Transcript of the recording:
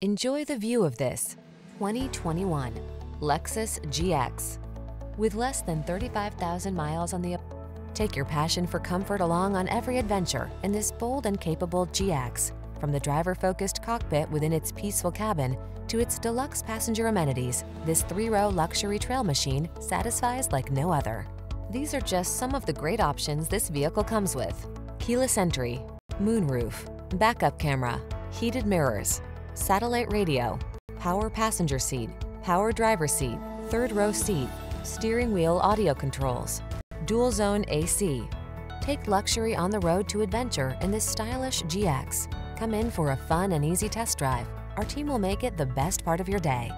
Enjoy the view of this 2021 Lexus GX. With less than 35,000 miles on the Take your passion for comfort along on every adventure in this bold and capable GX. From the driver-focused cockpit within its peaceful cabin to its deluxe passenger amenities, this three-row luxury trail machine satisfies like no other. These are just some of the great options this vehicle comes with: keyless entry, moonroof, backup camera, heated mirrors, satellite radio, power passenger seat, power driver seat, third row seat, steering wheel audio controls, dual zone AC. Take luxury on the road to adventure in this stylish GX. Come in for a fun and easy test drive. Our team will make it the best part of your day.